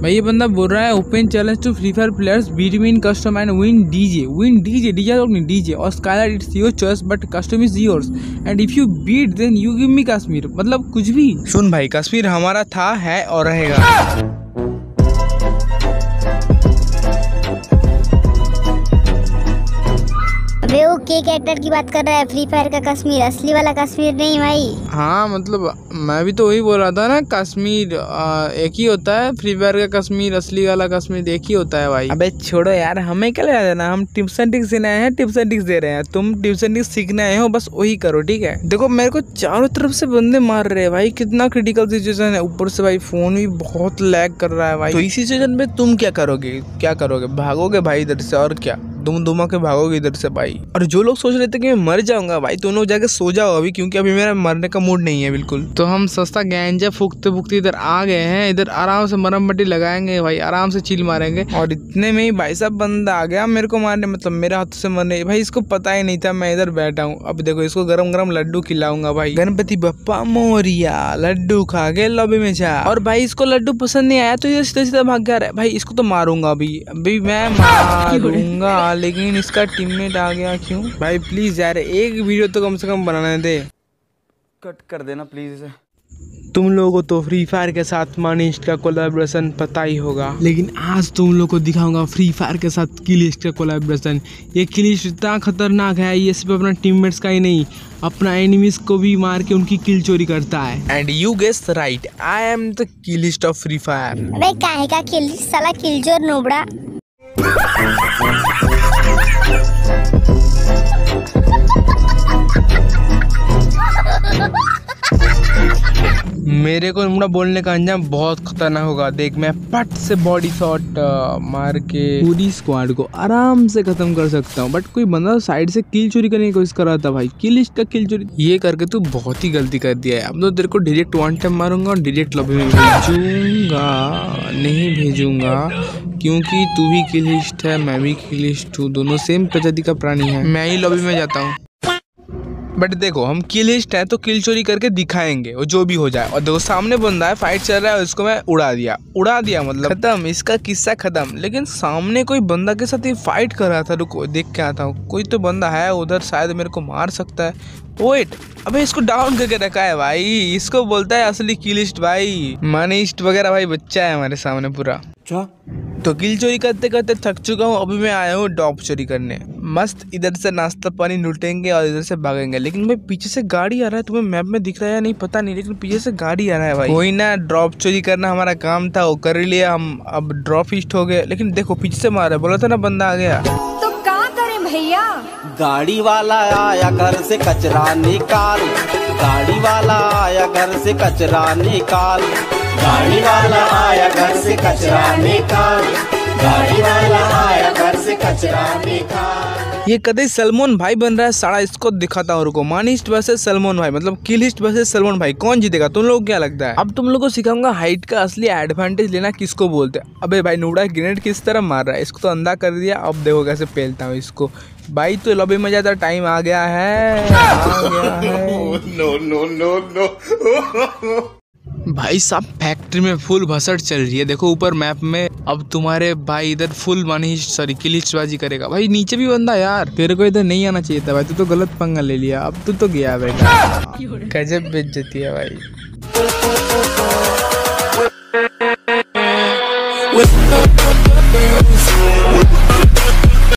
भाई ये बंदा बोल रहा है open challenge to free fire players between custom and win DJ और skylight it's your choice but custom is yours and if you beat then you give me Kashmir. मतलब कुछ भी सुन भाई, कश्मीर हमारा था, है और रहेगा। अबे वो के कैरेक्टर की बात कर रहा है, फ्री फायर का कश्मीर, असली वाला कश्मीर नहीं भाई। हाँ मतलब मैं भी तो वही बोल रहा था ना, कश्मीर एक ही होता है, फ्री फायर का कश्मीर असली वाला कश्मीर एक ही होता है भाई। अबे छोड़ो यार, हमें क्या लगा देना, हम टिप्स एंड ट्रिक्स देने आए हैं, टिप्स एंड ट्रिक्स दे रहे हैं, तुम टिप्स एंड ट्रिक्स सीखने आए हो, बस वही करो ठीक है। देखो मेरे को चारों तरफ से बंदे मार रहे हैं भाई, कितना क्रिटिकल सिचुएशन है, ऊपर से भाई फोन भी बहुत लैग कर रहा है भाई। तो इस सिचुएशन में तुम क्या करोगे, भागोगे भाई इधर से, और क्या दुम के भागोगे इधर से भाई। और जो लोग सोच रहे थे कि मैं मर जाऊंगा भाई, तो उन लोग जाके सो जाओ अभी, क्योंकि अभी मेरा मरने का मूड नहीं है बिल्कुल। तो हम सस्ता गांजा फूकते फूकते इधर आ गए हैं, इधर आराम से मरम मट्टी लगाएंगे भाई, आराम से चिल मारेंगे। और इतने में ही भाई साहब बंदा आ गया मेरे को मारने, मतलब मेरे हाथ से मरने भाई, इसको पता ही नहीं था मैं इधर बैठा हूँ। अब देखो इसको गरम गरम लड्डू खिलाऊंगा भाई, गणपति बप्पा मोरिया, लड्डू खा के लॉबी में जा। और भाई इसको लड्डू पसंद नहीं आया तो ये सीधा सीधा भाग गया भाई, इसको तो मारूंगा अभी मैं मारूंगा, लेकिन इसका टीममेट आ गया क्यों भाई। प्लीज यार एक वीडियो तो कम से कम बनाने दे, कट कर देना प्लीज इसे। तुम लोगों को तो फ्री फायर के साथ मानिस्ट का कोलैबोरेशन पता ही होगा, लेकिन आज तुम लोगों को दिखाऊंगा फ्री फायर के साथ किल हेस्ट का कोलैबोरेशन। ये किल हेस्ट इतना खतरनाक है, ये सिर्फ अपना टीममेट्स का ही नहीं, अपना एनिमीज को भी मार के उनकी किल चोरी करता है। And you guess right, I am the kill heist of free fire. अबे काहे का किल हेस्ट, साला किलचोर नोबड़ा। मेरे को उमड़ा बोलने का अंजाम बहुत खतरनाक होगा, देख मैं पट से बॉडी शॉट मार के पूरी स्क्वाड को आराम से खत्म कर सकता हूँ। बट कोई बंदा साइड से किल चोरी करने की कोशिश कर रहा था भाई, किल हेस्ट का किल चोरी, ये करके तू बहुत ही गलती कर दिया है। अब तो तेरे को डायरेक्ट वन टाइम मारूंगा और डायरेक्ट लॉबी में भेजूंगा, नहीं भेजूंगा क्योंकि तू भी किल हेस्ट है, मैं भी किल हेस्ट हूँ, दोनों सेम प्रजाति का प्राणी है। मैं ही लॉबी में जाता हूँ, बट देखो हम किल हेस्ट हैं तो किल चोरी करके दिखाएंगे, वो जो भी हो जाए। और देखो सामने बंदा है, फाइट चल रहा है, उसको मैं उड़ा दिया मतलब खत्म, इसका किस्सा खत्म। लेकिन सामने कोई बंदा के साथ ये फाइट कर रहा था, रुको देख के आता हूँ, कोई तो बंदा है उधर, शायद मेरे को मार सकता है। वेट, अबे इसको डाउन करके रखा है भाई, इसको बोलता है असली किल हेस्ट भाई, मानिस्ट वगैरह भाई, बच्चा है हमारे सामने पूरा। तो किल चोरी करते करते थक चुका हूँ, अभी मैं आया हूँ डॉप चोरी करने, मस्त इधर से नाश्ता पानी लूटेंगे और इधर से भागेंगे। लेकिन भाई पीछे से गाड़ी आ रहा है, तुम्हें मैप में दिख रहा है या नहीं पता नहीं, लेकिन पीछे से गाड़ी आ रहा है भाई। वही ना, ड्रॉप चोरी करना हमारा काम था, वो कर लिया हम, अब ड्रॉप हिस्ट हो गए। लेकिन देखो पीछे से मारा, बोला था ना बंदा आ गया, तो क्या करें भैया। गाड़ी वाला आया घर से कचरा निकाल, गाड़ी वाला आया घर से कचरा निकाल, गाड़ी वाला आया घर से कचरा निकाल, गाड़ी वाला आया घर से कचरा निकाल। ये कदई सलमान भाई बन रहा है साला, इसको दिखाता हूँ रुको। मानिस्ट वर्सेस सलमान भाई, मतलब किल हेस्ट वर्सेस सलमान भाई, कौन जीतेगा तुम लोग क्या लगता है। अब तुम लोग को सिखाऊंगा हाइट का असली एडवांटेज लेना किसको बोलते हैं। अबे भाई नूड़ा ग्रेनेड किस तरह मार रहा है, इसको तो अंधा कर दिया, अब देखो कैसे फैलता हूँ इसको भाई। तो लॉबी में जाता टाइम आ गया है, नो नो नो नो भाई साहब, फैक्ट्री में फुल भसड़ चल रही है, देखो ऊपर मैप में। अब तुम्हारे भाई इधर फुल किल हेस्टबाजी करेगा भाई, नीचे भी बंदा यार, तेरे को इधर नहीं आना चाहिए था भाई, तू तो गलत पंगा ले लिया, अब तू तो गया बेटा, गजब बेइज्जती है भाई।